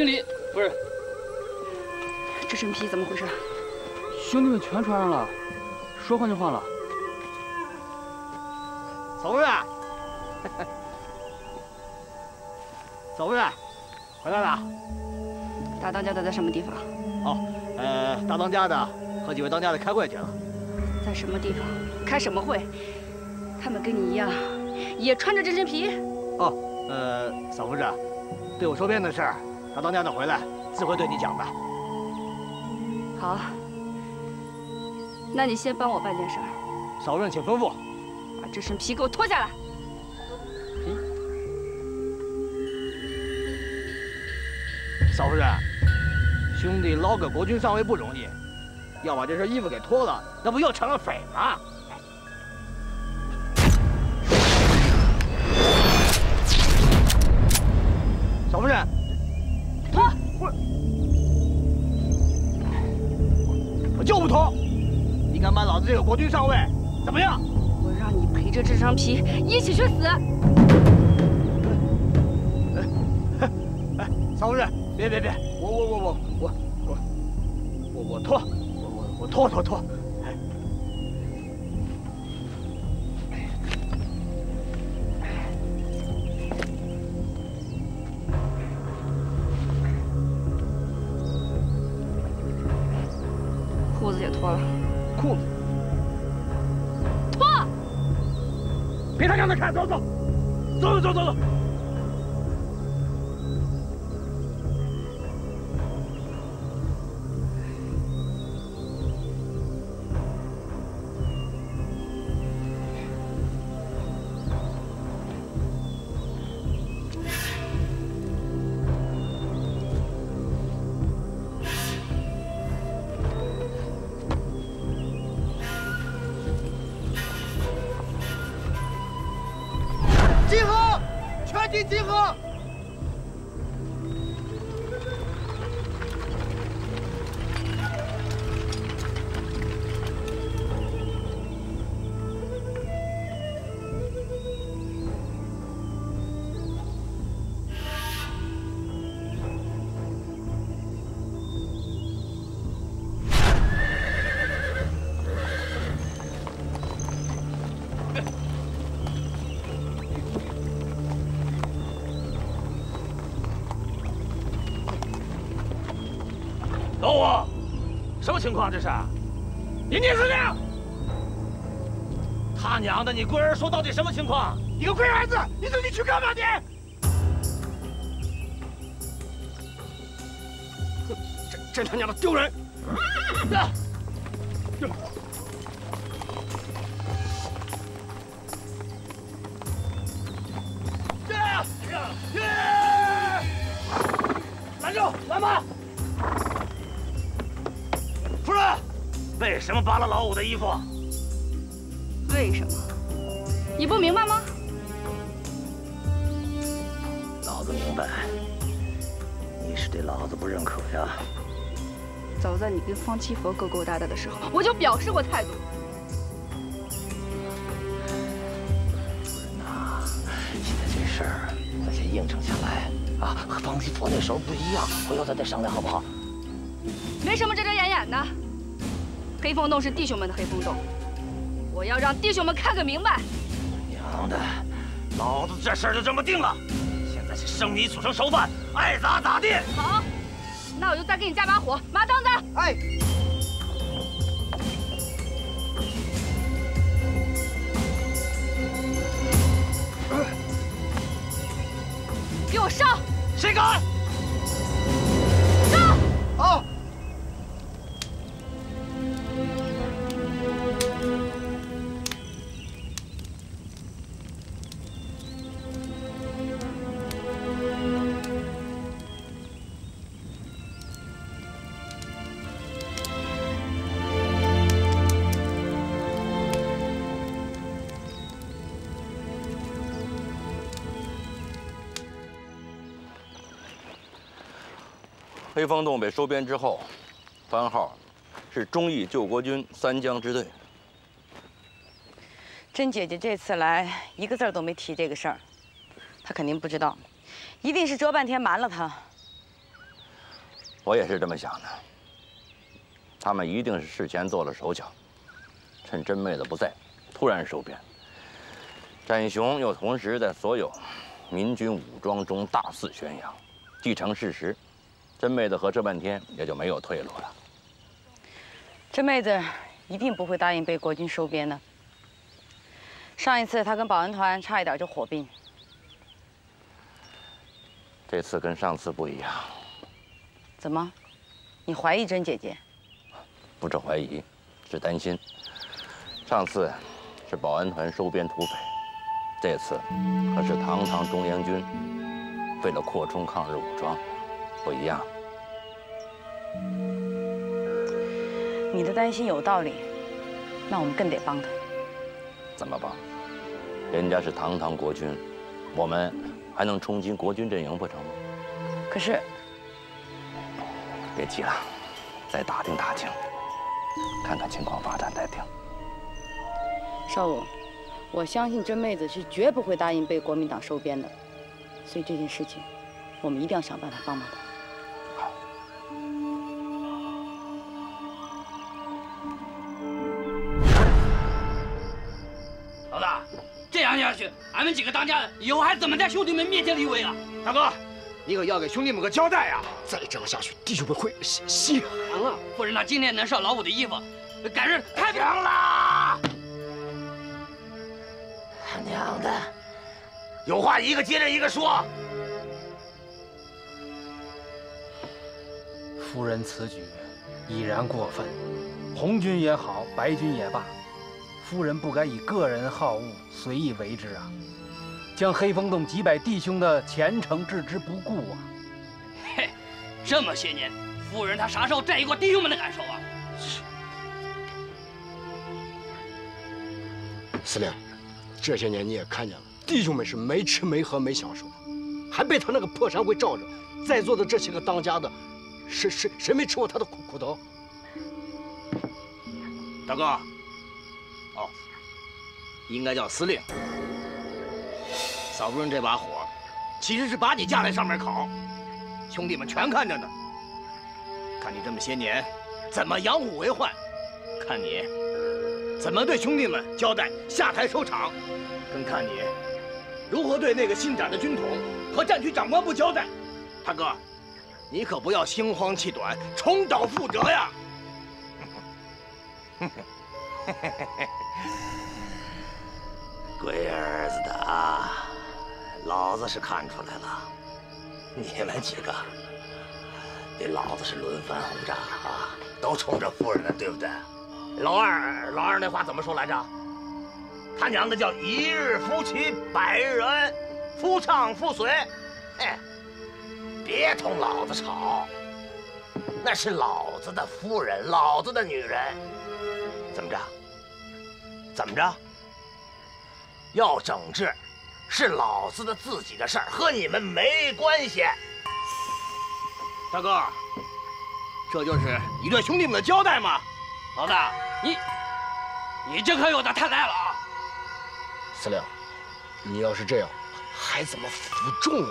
经理，不是，这身披怎么回事？兄弟们全穿上了，说换就换了。走着，走着，回来了。大当家的在什么地方？哦，大当家的和几位当家的开会去了。在什么地方？开什么会？他们跟你一样，也穿着这身皮。哦，嫂夫人，对我说遍的事儿，大当家的回来自会对你讲的。好，那你先帮我办件事儿。嫂夫人，请吩咐。 把这身皮给我脱下来！嫂夫人，兄弟捞个国君上位不容易，要把这身衣服给脱了，那不又成了匪吗？嫂夫人，脱！我就不脱！你敢把老子这个国君上位，怎么样？ 让你陪着这张皮一起去死！哎，嫂夫人，别，我脱，我脱！裤子也脱了，裤子。 别他娘的看，走！情况这是，营地司令，他娘的，你龟儿说到底什么情况？你个龟儿子，你自己去干吧你！真他娘的丢人！拦住，拦马！ 为什么扒了老五的衣服？为什么？你不明白吗？老子明白，你是对老子不认可呀。早在你跟方七佛勾搭搭的时候，我就表示过态度。夫人呐，现在这事儿咱先应承下来啊，和方七佛那时候不一样，回头咱再商量好不好？没什么遮遮掩掩的。 黑风洞是弟兄们的黑风洞，我要让弟兄们看个明白。娘的，老子这事儿就这么定了。现在是生米煮成熟饭，爱咋咋地。好，那我就再给你加把火，麻当子。哎。给我烧！谁敢？烧！好。 黑风洞被收编之后，番号是忠义救国军三江支队。甄姐姐这次来一个字儿都没提这个事儿，她肯定不知道，一定是折半天瞒了她。我也是这么想的。他们一定是事前做了手脚，趁甄妹子不在，突然收编。展雄又同时在所有民军武装中大肆宣扬，既成事实，甄妹子合扯半天也就没有退路了。甄妹子一定不会答应被国军收编的。 上一次他跟保安团差一点就火并，这次跟上次不一样。怎么，你怀疑甄姐姐？不是怀疑，是担心。上次是保安团收编土匪，这次可是堂堂中央军，为了扩充抗日武装，不一样。你的担心有道理，那我们更得帮他。怎么帮？ 人家是堂堂国军，我们还能冲进国军阵营不成吗？可是，别急了，再打听打听，看看情况发展再定。少武，我相信甄妹子是绝不会答应被国民党收编的，所以这件事情，我们一定要想办法帮忙她。 下去，俺们几个当家的以后还怎么在兄弟们面前立威啊？大哥，你可要给兄弟们个交代呀！再这样下去，弟兄们会心寒啊！夫人，他今天能上老五的衣服，改日太平了。他娘的，有话一个接着一个说。夫人此举已然过分，红军也好，白军也罢。 夫人不该以个人好恶随意为之啊！将黑风洞几百弟兄的前程置之不顾啊！嘿，这么些年，夫人她啥时候在意过弟兄们的感受啊？司令，这些年你也看见了，弟兄们是没吃没喝没享受，还被他那个破山灰罩着。在座的这些个当家的，谁没吃过他的苦头？大哥。 应该叫司令。嫂夫人这把火，其实是把你架在上面烤，兄弟们全看着呢。看你这么些年怎么养虎为患，看你怎么对兄弟们交代下台收场，更看你如何对那个新长的军统和战区长官部交代。大哥，你可不要心慌气短，重蹈覆辙呀！龟儿子的啊，老子是看出来了，你们几个对老子是轮番轰炸啊，都冲着夫人了，对不对？老二那话怎么说来着？他娘的叫一日夫妻百日恩，夫唱妇随。哎，别同老子吵，那是老子的夫人，老子的女人。怎么着？怎么着？ 要整治，是老子的自己的事儿，和你们没关系。大哥，这就是你对兄弟们的交代吗？老大，你这可有点太赖了啊！司令，你要是这样，还怎么服众啊？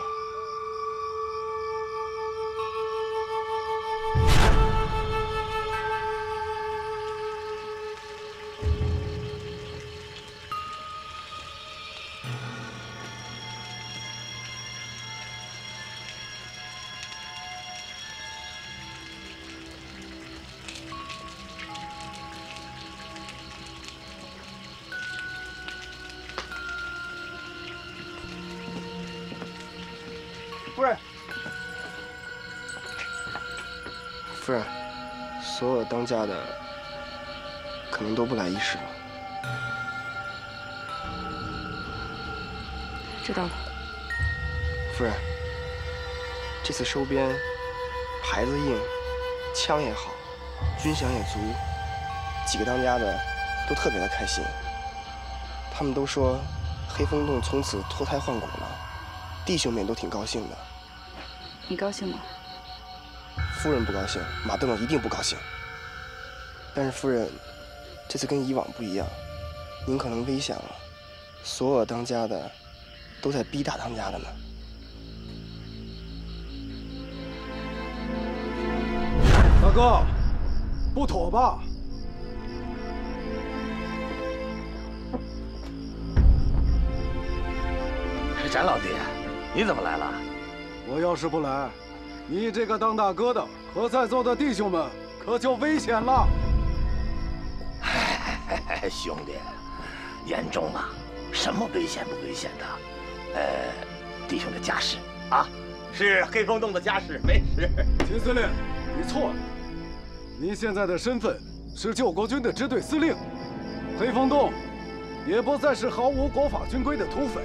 夫人，所有当家的可能都不来议事了。知道了。夫人，这次收编，牌子硬，枪也好，军饷也足，几个当家的都特别的开心。他们都说，黑风洞从此脱胎换骨了，弟兄们都挺高兴的。你高兴吗？ 夫人不高兴，马队长一定不高兴。但是夫人，这次跟以往不一样，您可能危险了。所有当家的都在逼打当家的呢。大哥，不妥吧？展老弟，你怎么来了？我要是不来，你这个当大哥的和在座的弟兄们可就危险了。哎，兄弟，言重嘛，什么危险不危险的？弟兄的家事啊。 是黑风洞的家事，没事。秦司令，你错了。您现在的身份是救国军的支队司令，黑风洞也不再是毫无国法军规的土匪。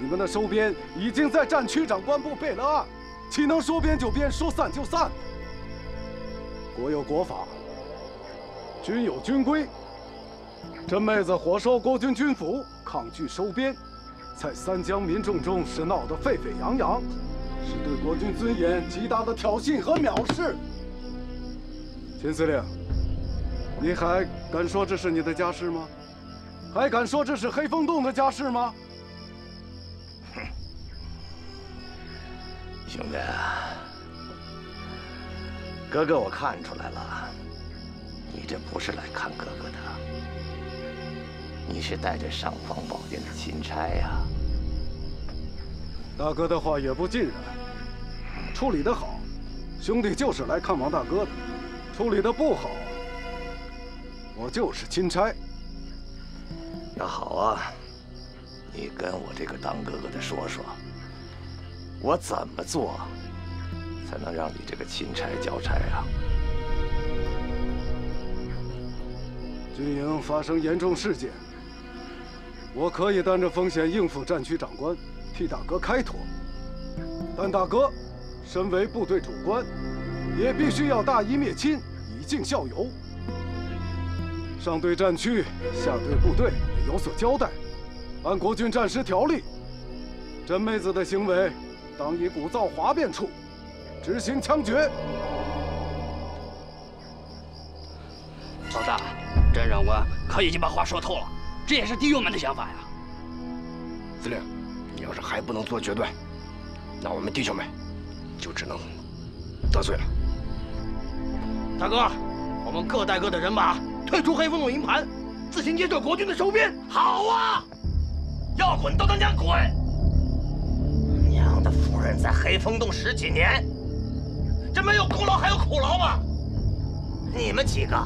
你们的收编已经在战区长官部备了案，岂能说编就编，说散就散？国有国法，军有军规。这妹子火烧国军军服，抗拒收编。 在三江民众中是闹得沸沸扬扬，是对国军尊严极大的挑衅和藐视。秦司令，你还敢说这是你的家事吗？还敢说这是黑风洞的家事吗？哼，兄弟，哥哥，我看出来了，你这不是来看哥哥的。 你是带着尚方宝剑的钦差呀！大哥的话也不尽然，处理得好，兄弟就是来看望大哥的；处理得不好，我就是钦差。那好啊，你跟我这个当哥哥的说说，我怎么做才能让你这个钦差交差啊？ 军营发生严重事件，我可以担着风险应付战区长官，替大哥开脱。但大哥身为部队主官，也必须要大义灭亲，以儆效尤。上对战区，下对部队也有所交代。按国军战时条例，甄妹子的行为当以鼓噪哗变处，执行枪决。老大。 甄长官可已经把话说透了，这也是弟兄们的想法呀。司令，你要是还不能做决断，那我们弟兄们就只能得罪了。大哥，我们各带各的人马，退出黑风洞营盘，自行接受国军的收编。好啊，要滚都他娘滚！娘的夫人在黑风洞十几年，这没有功劳还有苦劳吗？你们几个。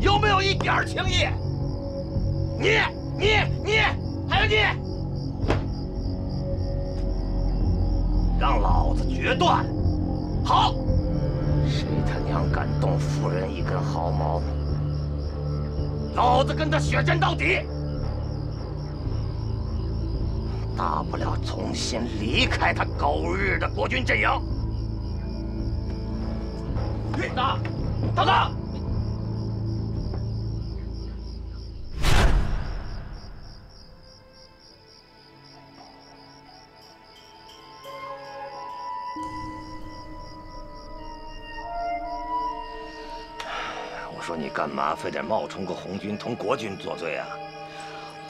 有没有一点情义？你，还有你，让老子决断！好，谁他娘敢动夫人一根毫毛，老子跟他血战到底！大不了重新离开他狗日的国军阵营。大哥！ 说你干嘛非得冒充个红军同国军作对啊？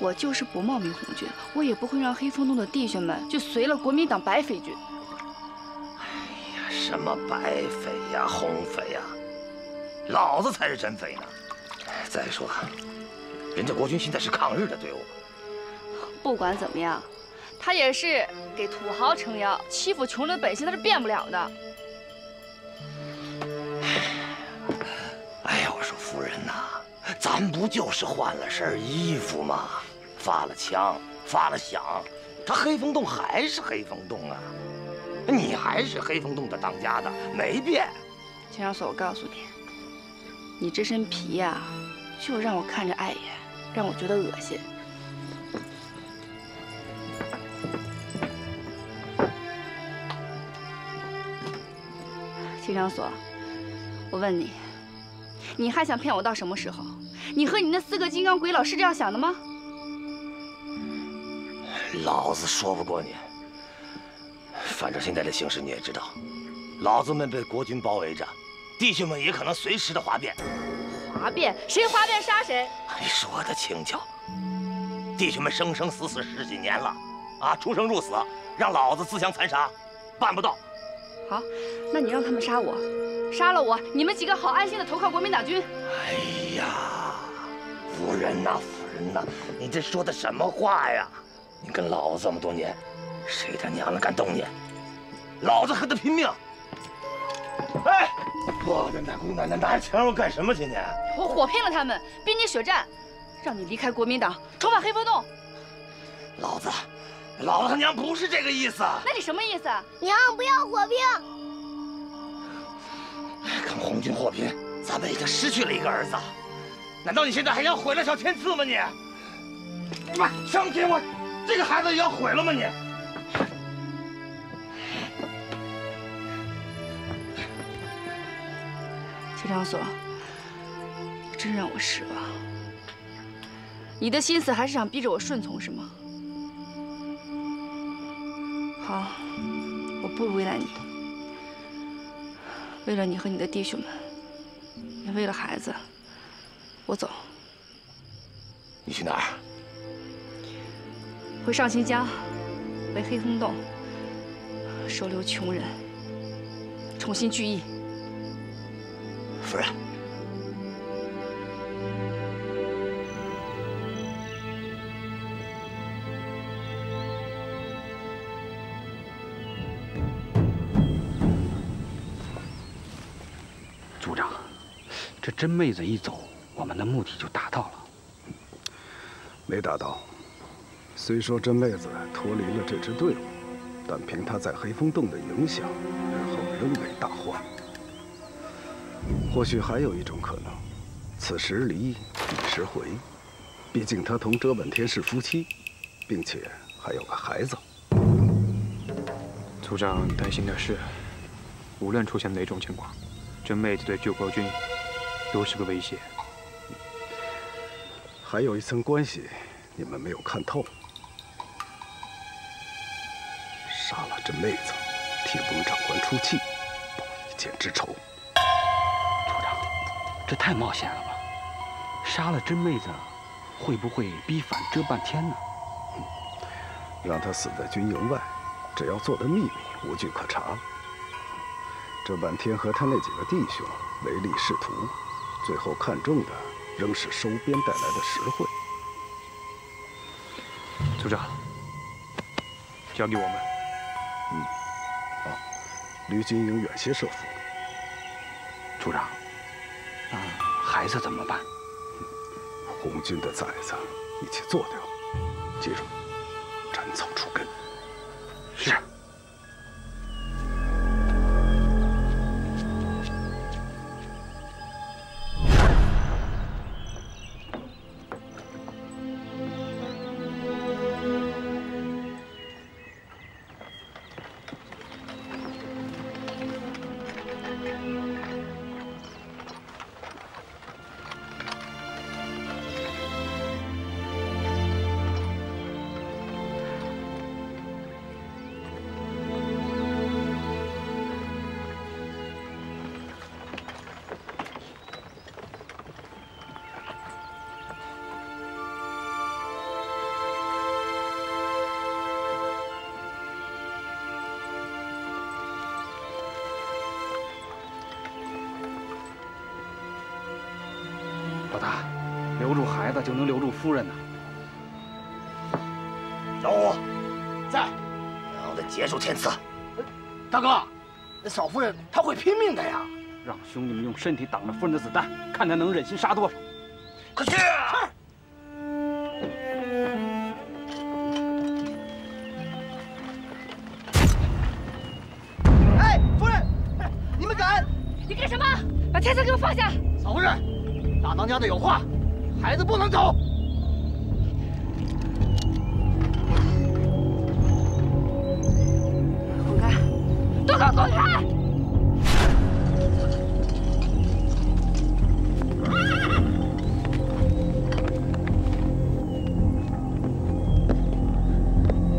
我就是不冒名红军，我也不会让黑风洞的弟兄们就随了国民党白匪军。哎呀，什么白匪呀、红匪呀，老子才是真匪呢！再说，人家国军现在是抗日的队伍。不管怎么样，他也是给土豪撑腰，欺负穷人本性他是变不了的。 夫人呐、啊，咱不就是换了身衣服吗？发了枪，发了响，他黑风洞还是黑风洞啊！你还是黑风洞的当家的，没变。秦少锁，我告诉你，你这身皮呀、啊，就让我看着碍眼，让我觉得恶心。秦少锁，我问你。 你还想骗我到什么时候？你和你那四个金刚鬼佬是这样想的吗？老子说不过你。反正现在的形势你也知道，老子们被国军包围着，弟兄们也可能随时的哗变。哗变？谁哗变杀谁？你说的轻巧。弟兄们生生死死十几年了，啊，出生入死，让老子自相残杀，办不到。好，那你让他们杀我。杀了我，你们几个好安心的投靠国民党军。哎呀，夫人呐，夫人呐，你这说的什么话呀？你跟老子这么多年，谁他娘的敢动你？老子还得拼命！哎，我的奶姑奶奶，拿着钱我干什么？今天我火拼了他们，逼你血战，让你离开国民党，重返黑风洞。老子。 老子他娘不是这个意思，那你什么意思？娘不要火拼！跟红军火拼，咱们已经失去了一个儿子，难道你现在还想毁了小天赐吗？你，妈，想给我这个孩子也要毁了吗？你，邱长所，真让我失望。你的心思还是想逼着我顺从是吗？ 好，我不为难你。为了你和你的弟兄们，也为了孩子，我走。你去哪儿？回上新疆，回黑风洞，收留穷人，重新聚义。夫人，这真妹子一走，我们的目的就达到了。没达到。虽说真妹子脱离了这支队伍，但凭她在黑风洞的影响，日后仍为大患。或许还有一种可能，此时离，彼时回。毕竟她同遮本天是夫妻，并且还有个孩子。组长担心的是，无论出现哪种情况，真妹子对救国军。 都是个威胁，还有一层关系，你们没有看透。杀了这妹子，替我们长官出气，报一箭之仇。组长，这太冒险了吧？杀了真妹子，会不会逼反遮半天呢？让她死在军营外，只要做的秘密，无据可查。遮半天和他那几个弟兄唯利是图。 最后看中的仍是收编带来的实惠。组长，交给我们。嗯，好，离军营远些设伏。组长，那孩子怎么办？红军的崽子一起做掉，记住，斩草除根。是。 留住孩子就能留住夫人呐！老五，在，让我得结束天赐。大哥，那少夫人她会拼命的呀！让兄弟们用身体挡着夫人的子弹，看她能忍心杀多少！快去！ 娘的有话，孩子不能走。滚开！都给我滚开！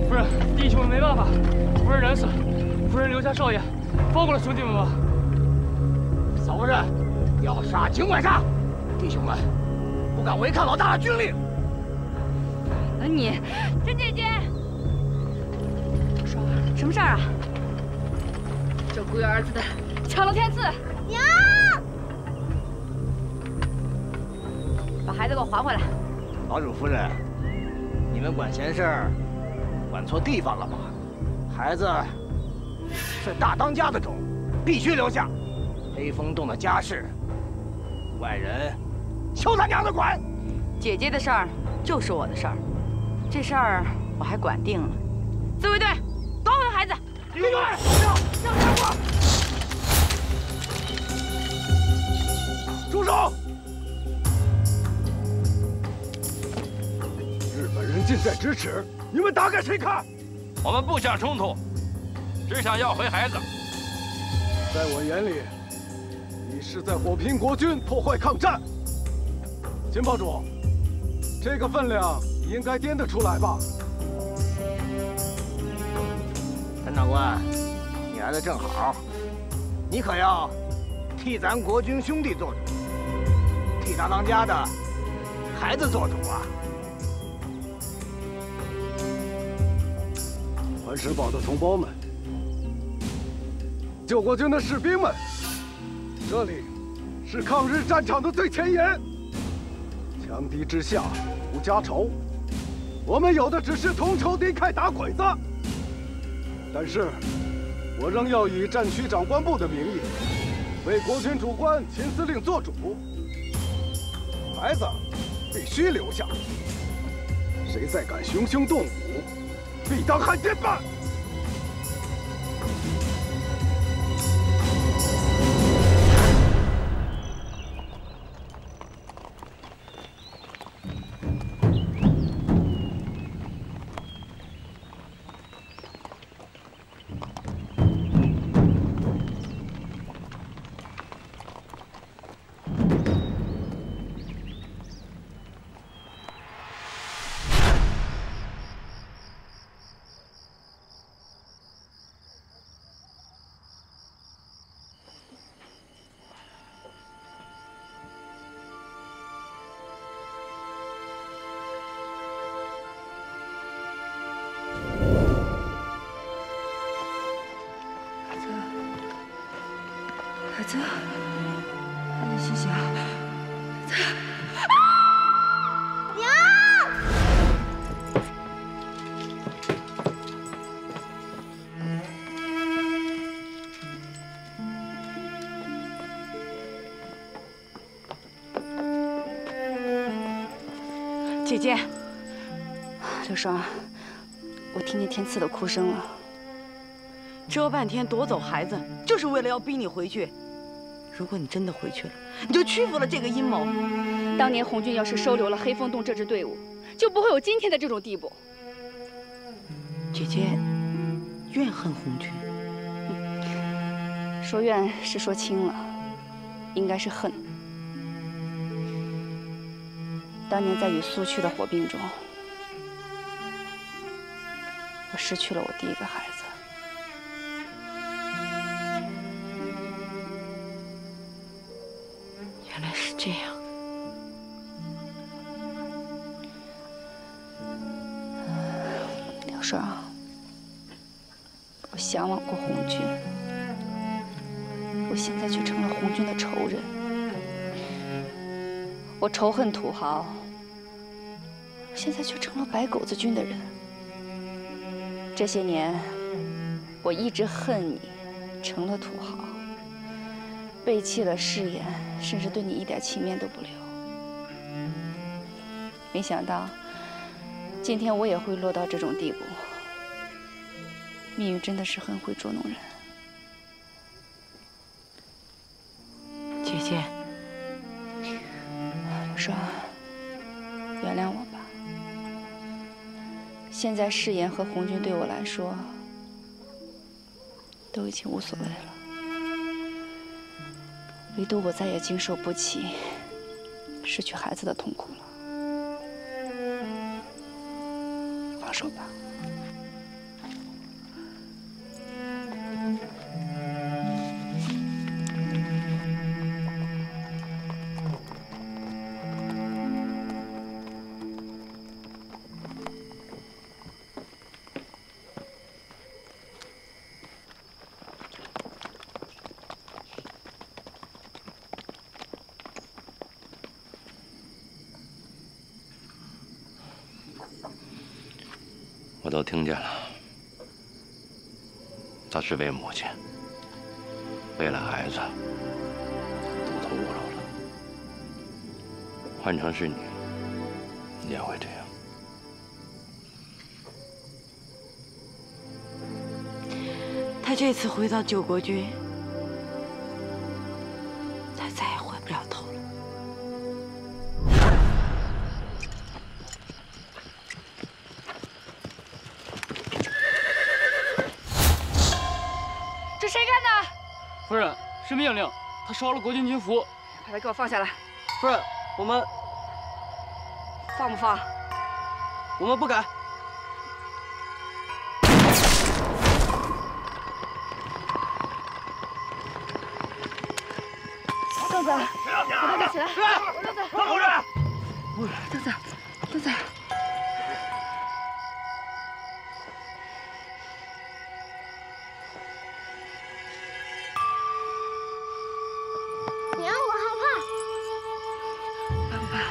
夫人，弟兄们没办法，夫人人死，夫人留下少爷，放过了兄弟们吧。小夫人，要杀尽管杀。 弟兄们，不敢违抗老大的军令。你，陈姐姐，少儿，什么事儿啊？这孤儿子的抢了天赐，娘，把孩子给我还回来。岛主夫人，你们管闲事儿，管错地方了吧？孩子是大当家的种，必须留下。黑风洞的家事，外人休他娘的管。姐姐的事儿就是我的事儿，这事儿我还管定了。自卫队，夺回孩子！自卫队，让开我！ 住手！日本人近在咫尺，你们打给谁看？我们不想冲突，只想要回孩子。在我眼里，你是在火拼国军，破坏抗战。秦堡主，这个分量应该掂得出来吧？陈长官，你来的正好，你可要替咱国军兄弟做主。 替大当家的孩子做主啊！环石堡的同胞们，救国军的士兵们，这里是抗日战场的最前沿。强敌之下无家仇，我们有的只是同仇敌忾打鬼子。但是，我仍要以战区长官部的名义，为国军主官秦司令做主。 孩子必须留下，谁再敢雄心动武，必当汉奸办！姐姐，刘双，我听见天赐的哭声了。折半天夺走孩子，就是为了要逼你回去。如果你真的回去了，你就屈服了这个阴谋。当年红军要是收留了黑风洞这支队伍，就不会有今天的这种地步。姐姐，怨恨红军，说怨是说轻了，应该是恨。 当年在与苏区的火并中，我失去了我第一个孩子。原来是这样。刘双，我向往过红军，我现在却成了红军的仇人。我仇恨土豪。 现在却成了白狗子军的人。这些年，我一直恨你，成了土豪，背弃了誓言，甚至对你一点情面都不留。没想到，今天我也会落到这种地步。命运真的是很会捉弄人。姐姐，刘双，原谅我。 现在誓言和红军对我来说都已经无所谓了，唯独我再也经受不起失去孩子的痛苦了。放手吧。我都听见了。她是为母亲，为了孩子，走投无路了。换成是你，你也会这样。 他这次回到九国军，他再也回不了头了。这谁干的？夫人，是命令。他烧了国军军服，把他给我放下来。夫人，我们放不放？我们不敢。 豆子，我豆子起来！豆子，豆子，豆子，豆子，娘，我害怕。怕不怕？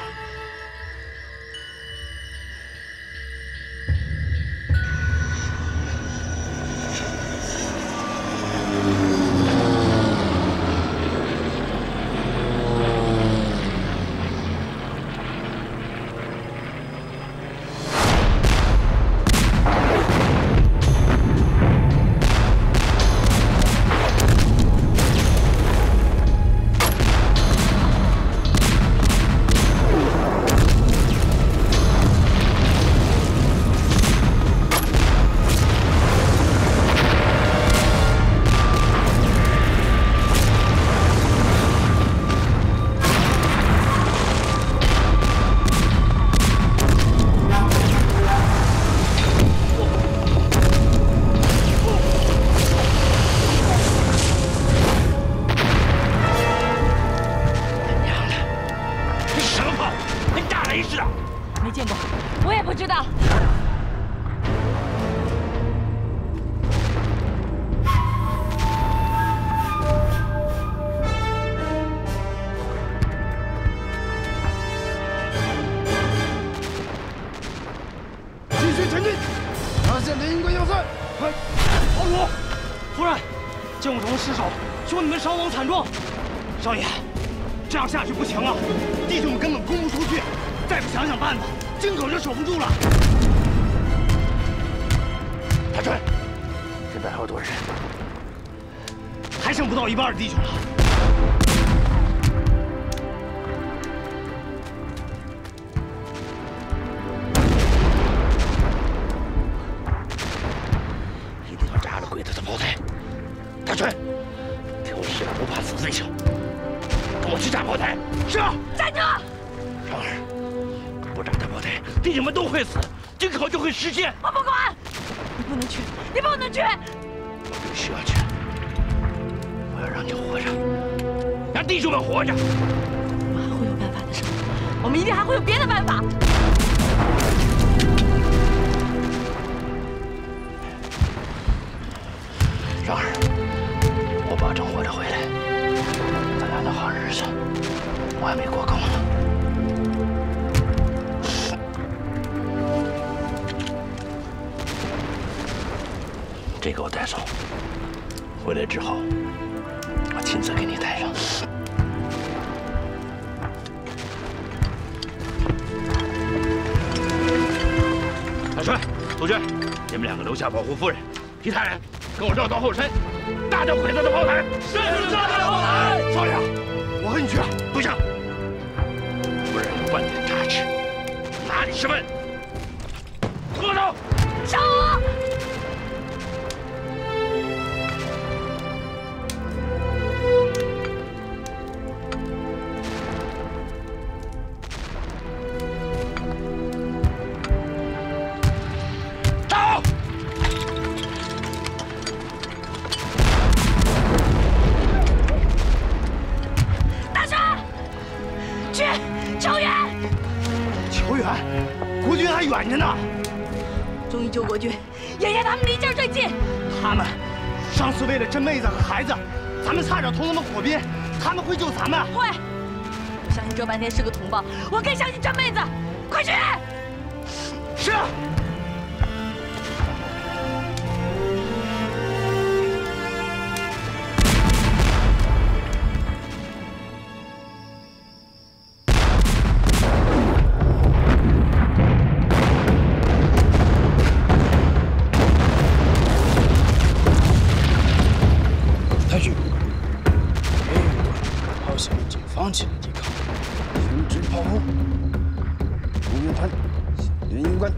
聯軍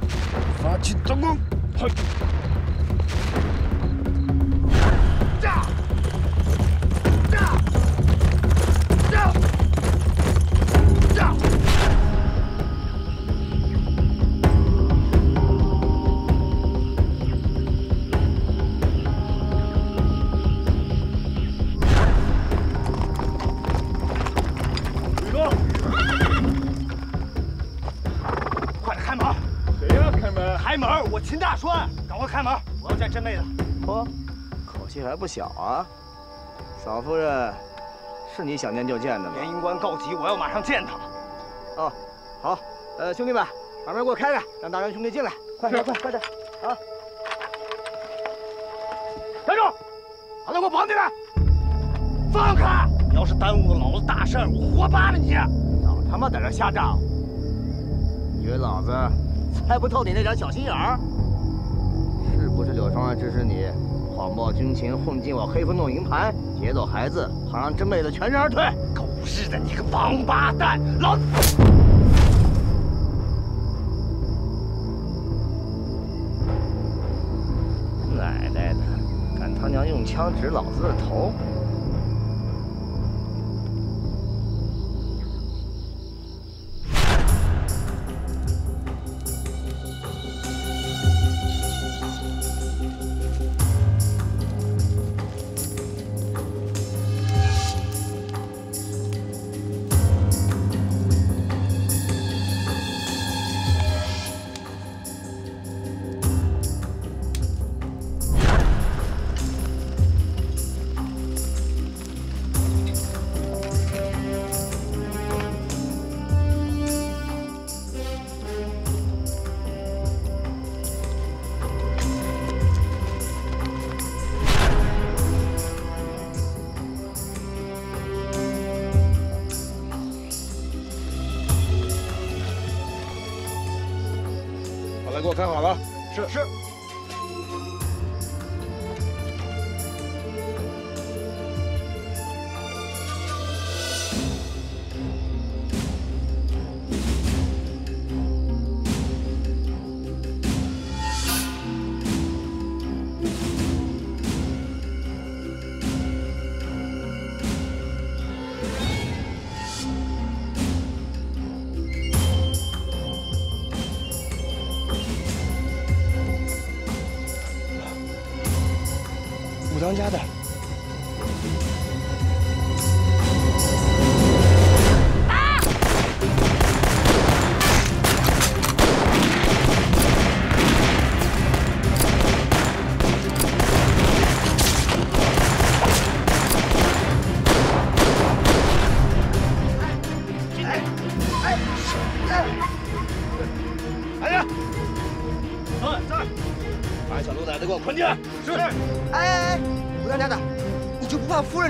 發起進攻。係。炸！炸！炸！炸！宇哥，快开门！谁要开门？开门！我秦大栓，赶快开门！我要见真妹子。哦。 口气还不小啊，嫂夫人，是你想见就见的吗？联营官告急，我要马上见他。哦，好，兄弟们，把门给我开开，让大栓兄弟进来，快点，啊！站住！把他给我绑起来！放开！你要是耽误了老子大事，我活扒了你！老他妈在这瞎嚷，以为老子猜不透你那点小心眼儿？是不是柳双儿指使你？ 谎报军情，混进我黑风洞营盘，劫走孩子，好让真妹子全身而退。狗日的，你个王八蛋！老子！奶奶的，敢他娘用枪指老子的头！看好了，是。当家的。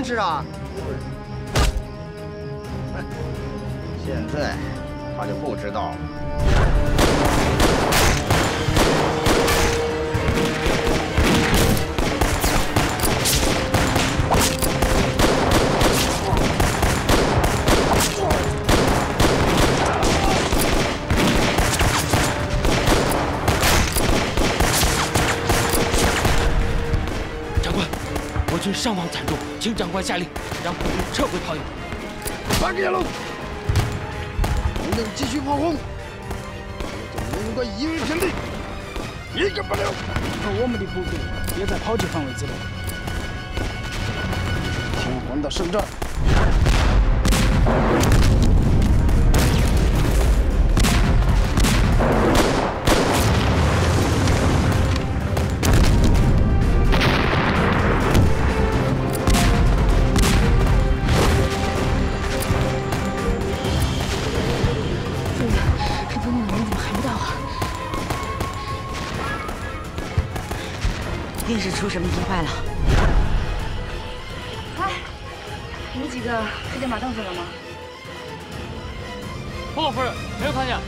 是啊，现在他就不知道了。长官，我军伤亡惨重。 请长官下令，让步兵撤回炮营。八个野龙，不能继续炮轰，我等民官一律平地，一个不留。可我们的步兵也在炮击范围之内。天皇的圣战。 出什么意外了？哎，你们几个看见马凳子了吗？报夫人，没有看见。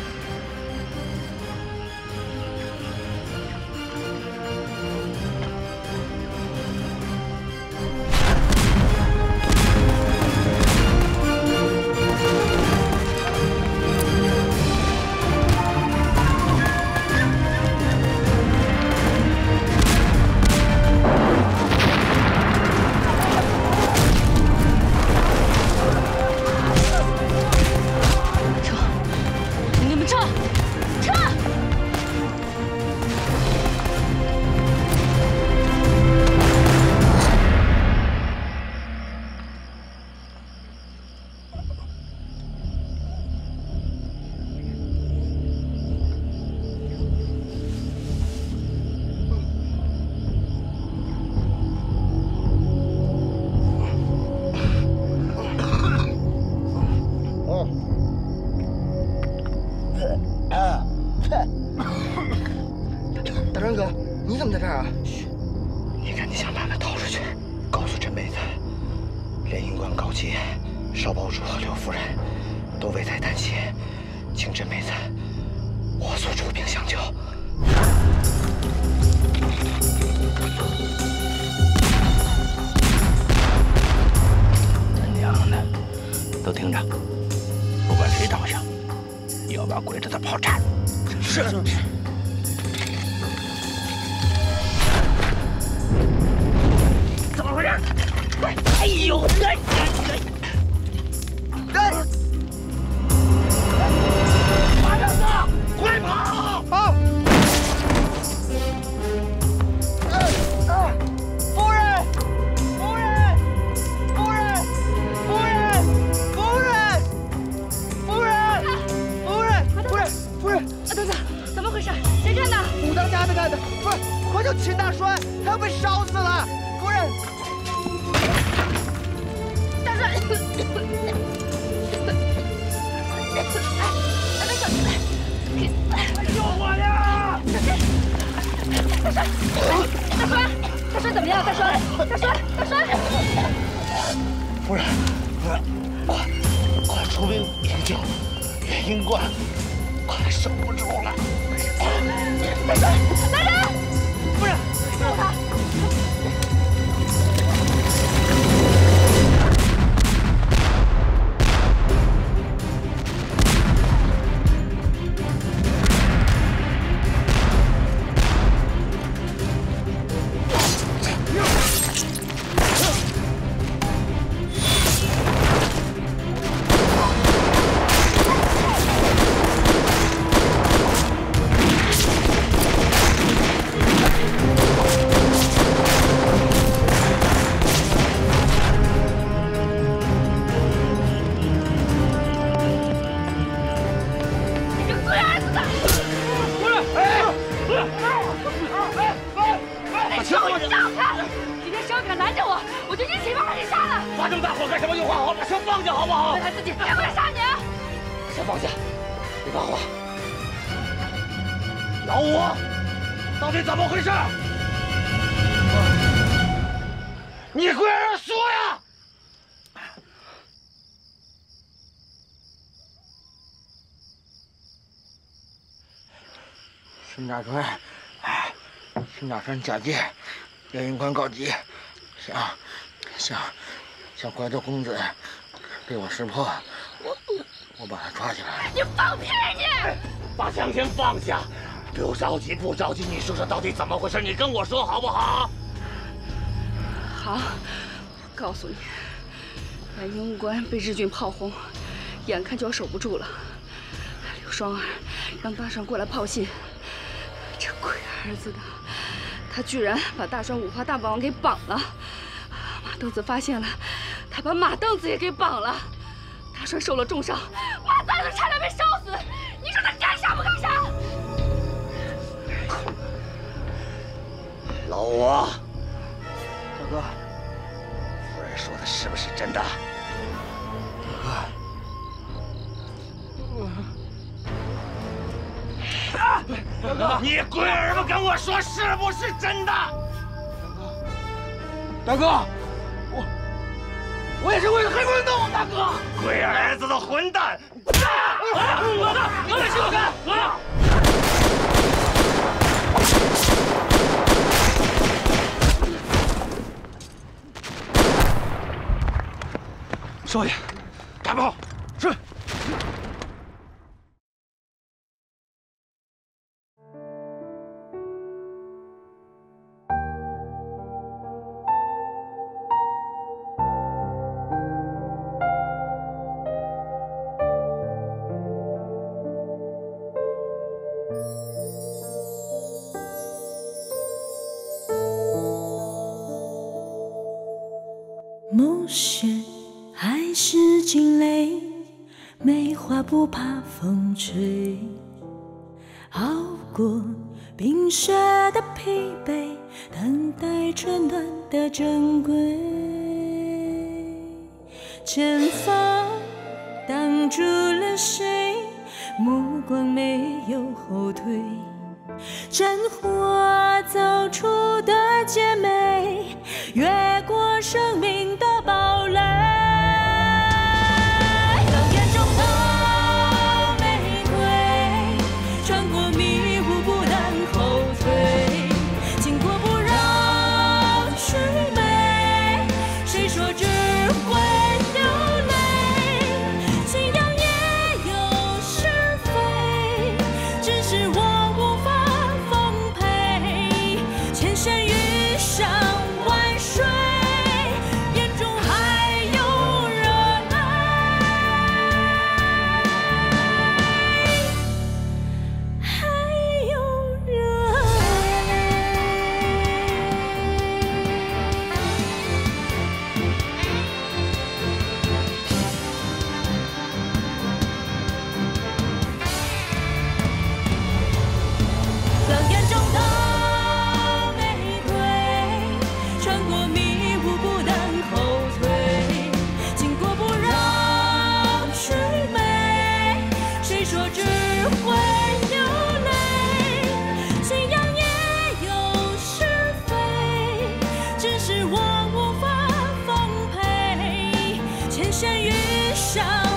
然哥，你怎么在这儿啊？嘘，你赶紧想办法逃出去，告诉甄妹子，连营馆高级邵堡主和刘夫人都危在旦夕，请甄妹子火速出兵相救。 娘的，都听着！不管谁当上，要把鬼子的炮炸了。是。怎么回事？哎呦！哎！马大哥，快跑！啊！ 不是，我就秦大栓，他要被烧死了。夫人，大栓，大栓小心点，救我呀！大栓，大栓怎么样？大栓！夫人，快出兵营救连营官，快守不住了！ 大栓，夫人，救他！沈大栓假借连营官告急，想拐走公子，被我识破，我把他抓起来。你放屁！你把枪先放下，不着急，你说说到底怎么回事？你跟我说好不好？好，我告诉你，连营官被日军炮轰，眼看就要守不住了。柳双儿让大栓过来报信，这鬼儿子的！ 他居然把大栓五花大绑给绑了，马凳子发现了，他把马凳子也给绑了，大栓受了重伤，马凳子差点被烧死，你说他干啥不干啥？老五，大哥，夫人说的是不是真的？大哥。 大哥，你龟儿子跟我说是不是真的？大哥，我也是为了黑风洞，大哥。龟儿子的混蛋！大哥，有本事我干！少爷，打包，是。 不怕风吹，熬过冰雪的疲惫，等待春暖的珍贵。前方挡住了谁？目光没有后退，衬托我走出的姐妹，越过生命的堡垒。当眼中的玫瑰，穿过迷雾不敢后退，经过不让是美，谁说只会？ 是我无法奉陪，千山遇上。